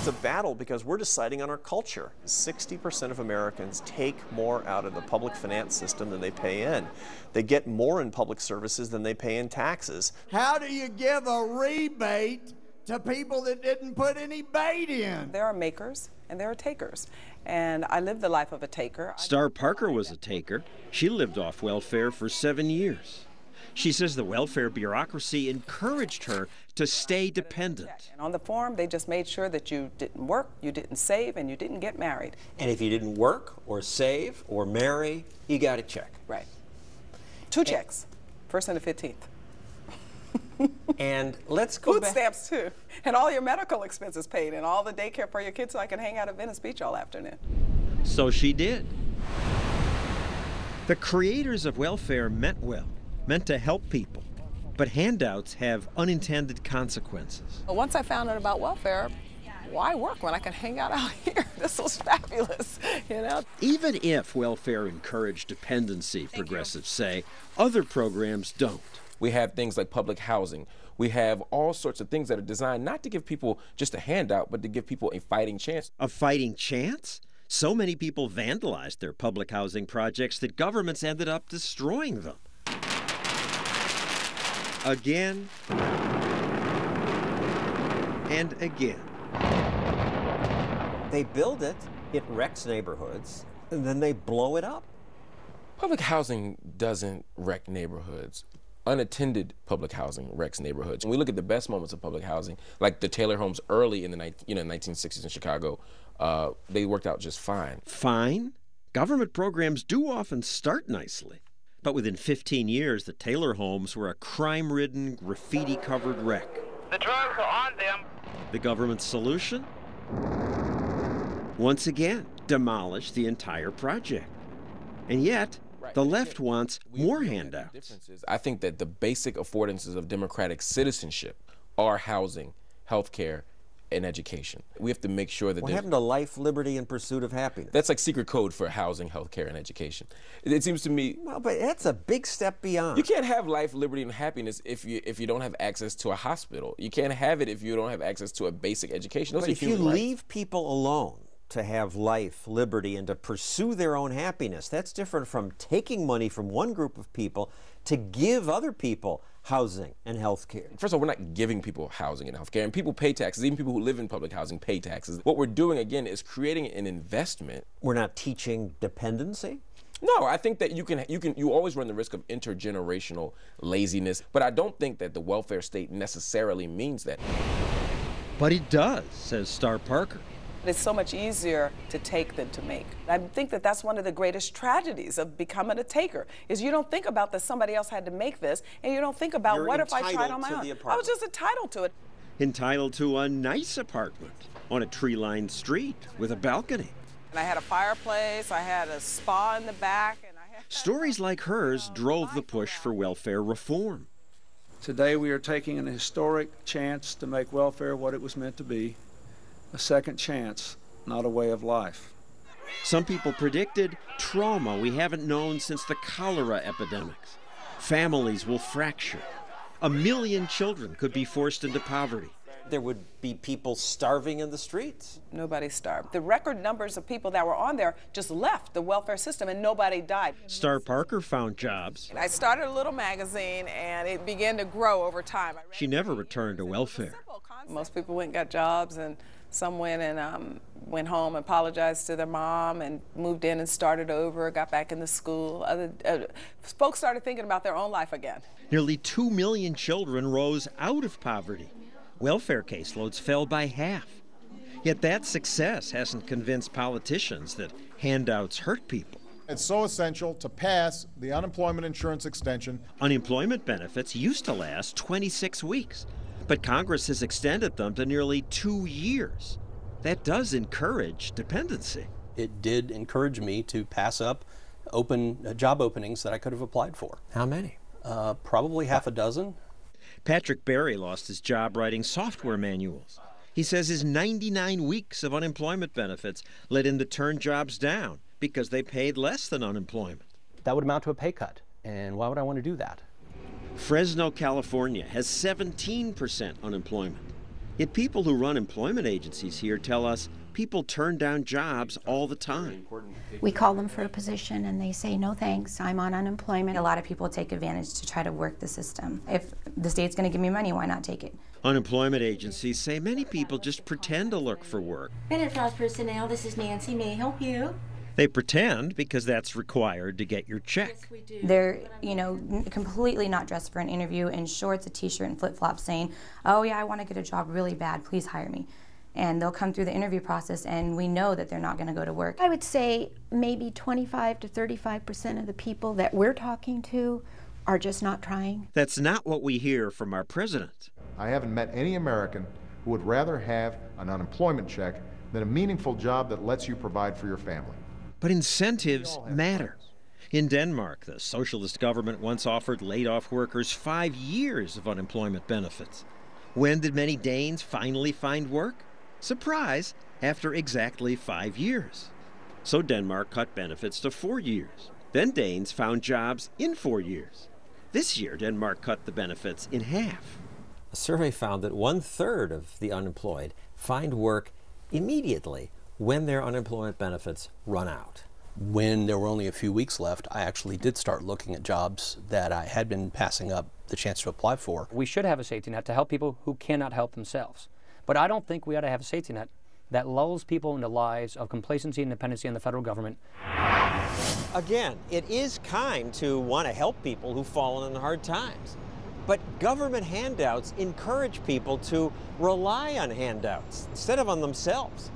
It's a battle because we're deciding on our culture. 60% of Americans take more out of the public finance system than they pay in. They get more in public services than they pay in taxes. How do you give a rebate to people that didn't put any bait in? There are makers and there are takers. And I lived the life of a taker. Star Parker was a taker. She lived off welfare for 7 years. She says the welfare bureaucracy encouraged her to stay dependent. And on the farm, they just made sure that you didn't work, you didn't save, and you didn't get married. And if you didn't work or save or marry, you got a check. Right. Two checks, first and the 15th. And let's go back. Food stamps, too. And all your medical expenses paid and all the daycare for your kids so I can hang out at Venice Beach all afternoon. So she did. The creators of welfare meant well, meant to help people, but handouts have unintended consequences. Well, once I found out about welfare, why work when I can hang out here? This was fabulous, you know? Even if welfare encouraged dependency, progressives say, other programs don't. We have things like public housing. We have all sorts of things that are designed not to give people just a handout, but to give people a fighting chance. A fighting chance? So many people vandalized their public housing projects that governments ended up destroying them. Again and again. They build it, it wrecks neighborhoods, and then they blow it up. Public housing doesn't wreck neighborhoods. Unattended public housing wrecks neighborhoods. When we look at the best moments of public housing, like the Taylor Homes early in the 1960s in Chicago, they worked out just fine. Fine? Government programs do often start nicely. But within 15 years, the Taylor homes were a crime-ridden, graffiti-covered wreck. The drugs are on them. The government's solution? Once again, demolish the entire project. And yet, the left wants more handouts. I think that the basic affordances of democratic citizenship are housing, health care, and education. We have to make sure that... What happened to life, liberty, and pursuit of happiness? That's like secret code for housing, health care, and education. It seems to me... Well, but that's a big step beyond. You can't have life, liberty, and happiness if you don't have access to a hospital. You can't have it if you don't have access to a basic education. Those are human rights. But if you leave people alone to have life, liberty, and to pursue their own happiness, that's different from taking money from one group of people to give other people housing and health care. First of all, we're not giving people housing and health care, and people pay taxes. Even people who live in public housing pay taxes. What we're doing, again, is creating an investment. We're not teaching dependency? No, I think that you always run the risk of intergenerational laziness, but I don't think that the welfare state necessarily means that. But it does, says Star Parker. It's so much easier to take than to make. I think that that's one of the greatest tragedies of becoming a taker, is you don't think about that somebody else had to make this, and you don't think about what if I tried on my own. I was just entitled to it. Entitled to a nice apartment on a tree-lined street with a balcony. And I had a fireplace, I had a spa in the back. And I had stories like hers drove the push for welfare reform. Today we are taking an historic chance to make welfare what it was meant to be. A second chance, not a way of life. Some people predicted trauma we haven't known since the cholera epidemics. Families will fracture. 1 million children could be forced into poverty. There would be people starving in the streets. Nobody starved. The record numbers of people that were on there just left the welfare system and nobody died. Star Parker found jobs. I started a little magazine and it began to grow over time. She never returned to welfare. Most people went and got jobs, and some went and went home, apologized to their mom, and moved in and started over, got back into school. Folks started thinking about their own life again. Nearly 2 million children rose out of poverty. Welfare caseloads fell by half. Yet that success hasn't convinced politicians that handouts hurt people. It's so essential to pass the unemployment insurance extension. Unemployment benefits used to last 26 weeks. But Congress has extended them to nearly 2 years. That does encourage dependency. It did encourage me to pass up job openings that I could have applied for. How many? Probably half a dozen. Patrick Barry lost his job writing software manuals. He says his 99 weeks of unemployment benefits led him to turn jobs down because they paid less than unemployment. That would amount to a pay cut, and why would I want to do that? Fresno, California has 17% unemployment. Yet people who run employment agencies here tell us people turn down jobs all the time. We call them for a position and they say, no thanks, I'm on unemployment. A lot of people take advantage to try to work the system. If the state's going to give me money, why not take it? Unemployment agencies say many people just pretend to look for work. Bennett Files personnel, this is Nancy. May I help you? They pretend because that's required to get your check. They're, you know, completely not dressed for an interview in shorts, a t-shirt, and flip-flops saying, oh yeah, I want to get a job really bad, please hire me. And they'll come through the interview process and we know that they're not going to go to work. I would say maybe 25% to 35% of the people that we're talking to are just not trying. That's not what we hear from our president. I haven't met any American who would rather have an unemployment check than a meaningful job that lets you provide for your family. But incentives matter. In Denmark, the socialist government once offered laid-off workers 5 years of unemployment benefits. When did many Danes finally find work? Surprise, after exactly 5 years. So Denmark cut benefits to 4 years. Then Danes found jobs in 4 years. This year, Denmark cut the benefits in half. A survey found that 1/3 of the unemployed find work immediately when their unemployment benefits run out. When there were only a few weeks left, I actually did start looking at jobs that I had been passing up the chance to apply for. We should have a safety net to help people who cannot help themselves. But I don't think we ought to have a safety net that lulls people into lies of complacency and dependency on the federal government. Again, it is kind to want to help people who've fallen in hard times. But government handouts encourage people to rely on handouts instead of on themselves.